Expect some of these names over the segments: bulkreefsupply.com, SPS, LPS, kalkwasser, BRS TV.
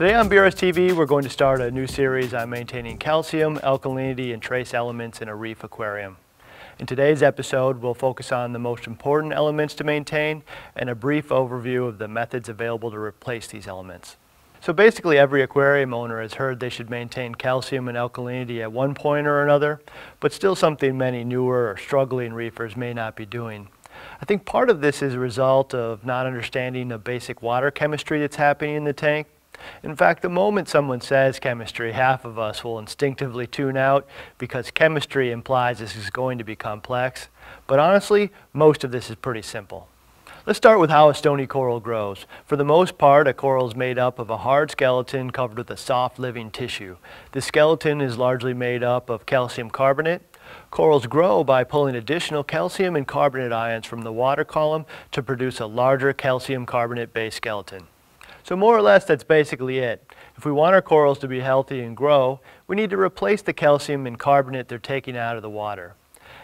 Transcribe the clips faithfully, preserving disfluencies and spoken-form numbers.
Today on B R S T V, we're going to start a new series on maintaining calcium, alkalinity, and trace elements in a reef aquarium. In today's episode, we'll focus on the most important elements to maintain and a brief overview of the methods available to replace these elements. So basically every aquarium owner has heard they should maintain calcium and alkalinity at one point or another, but still something many newer or struggling reefers may not be doing. I think part of this is a result of not understanding the basic water chemistry that's happening in the tank. In fact, the moment someone says chemistry, half of us will instinctively tune out because chemistry implies this is going to be complex. But honestly, most of this is pretty simple. Let's start with how a stony coral grows. For the most part, a coral is made up of a hard skeleton covered with a soft living tissue. This skeleton is largely made up of calcium carbonate. Corals grow by pulling additional calcium and carbonate ions from the water column to produce a larger calcium carbonate-based skeleton. So more or less, that's basically it. If we want our corals to be healthy and grow, we need to replace the calcium and carbonate they're taking out of the water.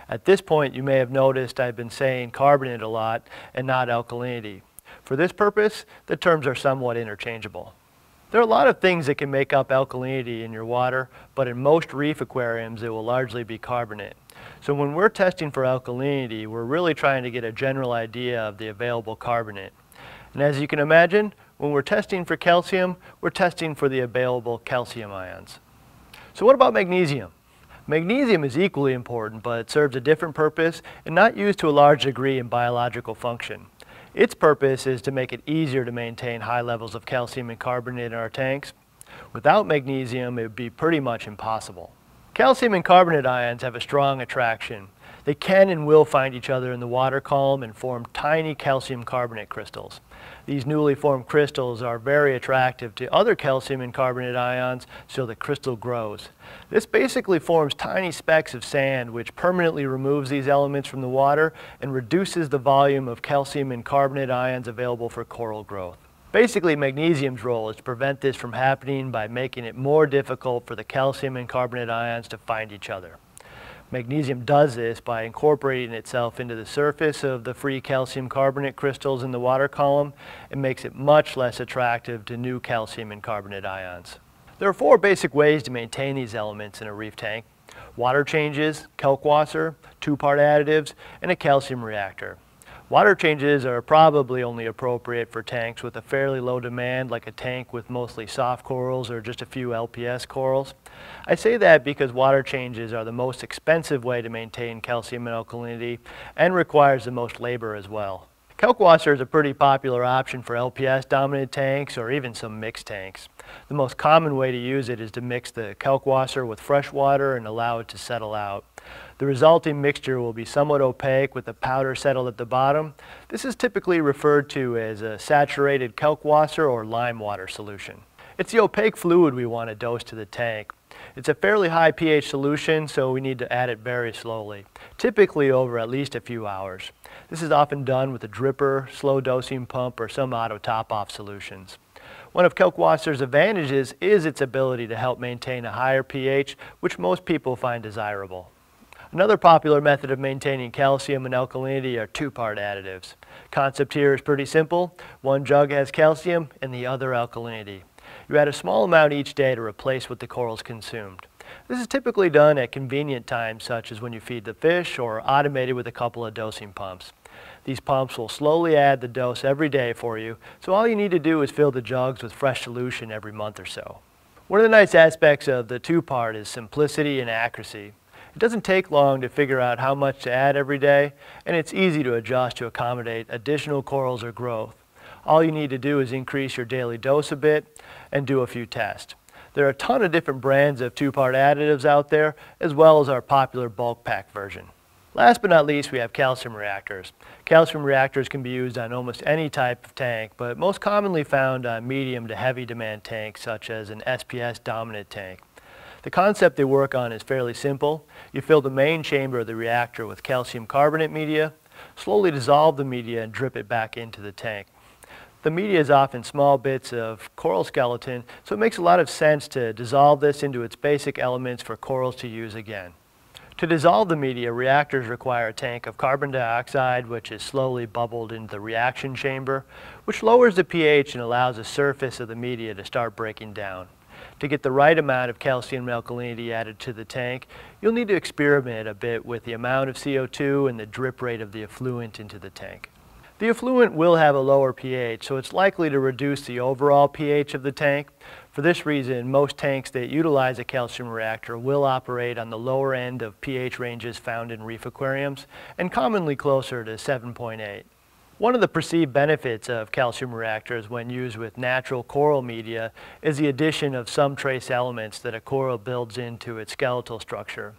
At this point, you may have noticed I've been saying carbonate a lot and not alkalinity. For this purpose, the terms are somewhat interchangeable. There are a lot of things that can make up alkalinity in your water, but in most reef aquariums, it will largely be carbonate. So when we're testing for alkalinity, we're really trying to get a general idea of the available carbonate. And as you can imagine, when we're testing for calcium, we're testing for the available calcium ions. So what about magnesium? Magnesium is equally important, but it serves a different purpose and not used to a large degree in biological function. Its purpose is to make it easier to maintain high levels of calcium and carbonate in our tanks. Without magnesium, it would be pretty much impossible. Calcium and carbonate ions have a strong attraction. They can and will find each other in the water column and form tiny calcium carbonate crystals. These newly formed crystals are very attractive to other calcium and carbonate ions, so the crystal grows. This basically forms tiny specks of sand, which permanently removes these elements from the water and reduces the volume of calcium and carbonate ions available for coral growth. Basically, magnesium's role is to prevent this from happening by making it more difficult for the calcium and carbonate ions to find each other. Magnesium does this by incorporating itself into the surface of the free calcium carbonate crystals in the water column and makes it much less attractive to new calcium and carbonate ions. There are four basic ways to maintain these elements in a reef tank: water changes, kalkwasser, two-part additives, and a calcium reactor. Water changes are probably only appropriate for tanks with a fairly low demand, like a tank with mostly soft corals or just a few L P S corals. I say that because water changes are the most expensive way to maintain calcium and alkalinity and requires the most labor as well. Kalkwasser is a pretty popular option for L P S dominant tanks or even some mixed tanks. The most common way to use it is to mix the kalkwasser with fresh water and allow it to settle out. The resulting mixture will be somewhat opaque with the powder settled at the bottom. This is typically referred to as a saturated kalkwasser or lime water solution. It's the opaque fluid we want to dose to the tank. It's a fairly high pH solution, so we need to add it very slowly, typically over at least a few hours. This is often done with a dripper, slow dosing pump, or some auto top-off solutions. One of kalkwasser's advantages is its ability to help maintain a higher pH, which most people find desirable. Another popular method of maintaining calcium and alkalinity are two-part additives. Concept here is pretty simple. One jug has calcium and the other alkalinity. You add a small amount each day to replace what the corals consumed. This is typically done at convenient times, such as when you feed the fish or automated with a couple of dosing pumps. These pumps will slowly add the dose every day for you, so all you need to do is fill the jugs with fresh solution every month or so. One of the nice aspects of the two-part is simplicity and accuracy. It doesn't take long to figure out how much to add every day, and it's easy to adjust to accommodate additional corals or growth. All you need to do is increase your daily dose a bit and do a few tests. There are a ton of different brands of two-part additives out there, as well as our popular bulk pack version. Last but not least, we have calcium reactors. Calcium reactors can be used on almost any type of tank, but most commonly found on medium to heavy demand tanks, such as an S P S dominant tank. The concept they work on is fairly simple. You fill the main chamber of the reactor with calcium carbonate media, slowly dissolve the media and drip it back into the tank. The media is often small bits of coral skeleton, so it makes a lot of sense to dissolve this into its basic elements for corals to use again. To dissolve the media, reactors require a tank of carbon dioxide, which is slowly bubbled into the reaction chamber, which lowers the pH and allows the surface of the media to start breaking down. To get the right amount of calcium alkalinity added to the tank, you'll need to experiment a bit with the amount of C O two and the drip rate of the effluent into the tank. The effluent will have a lower pH, so it's likely to reduce the overall pH of the tank. For this reason, most tanks that utilize a calcium reactor will operate on the lower end of pH ranges found in reef aquariums, and commonly closer to seven point eight. One of the perceived benefits of calcium reactors when used with natural coral media is the addition of some trace elements that a coral builds into its skeletal structure.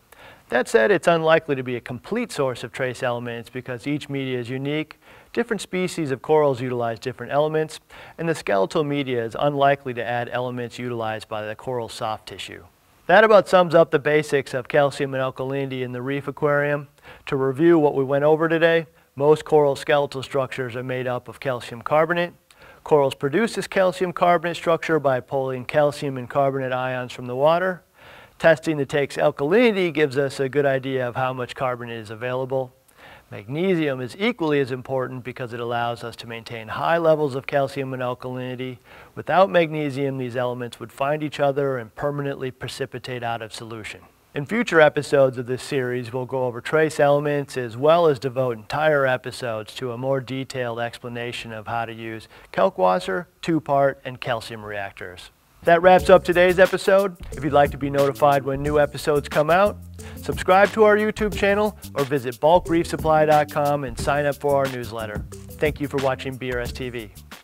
That said, it's unlikely to be a complete source of trace elements because each media is unique, different species of corals utilize different elements, and the skeletal media is unlikely to add elements utilized by the coral soft tissue. That about sums up the basics of calcium and alkalinity in the reef aquarium. To review what we went over today, most coral skeletal structures are made up of calcium carbonate. Corals produce this calcium carbonate structure by pulling calcium and carbonate ions from the water. Testing the tank's alkalinity gives us a good idea of how much carbonate is available. Magnesium is equally as important because it allows us to maintain high levels of calcium and alkalinity. Without magnesium, these elements would find each other and permanently precipitate out of solution. In future episodes of this series, we'll go over trace elements as well as devote entire episodes to a more detailed explanation of how to use kalkwasser, two-part, and calcium reactors. That wraps up today's episode. If you'd like to be notified when new episodes come out, subscribe to our YouTube channel or visit bulk reef supply dot com and sign up for our newsletter. Thank you for watching B R S T V.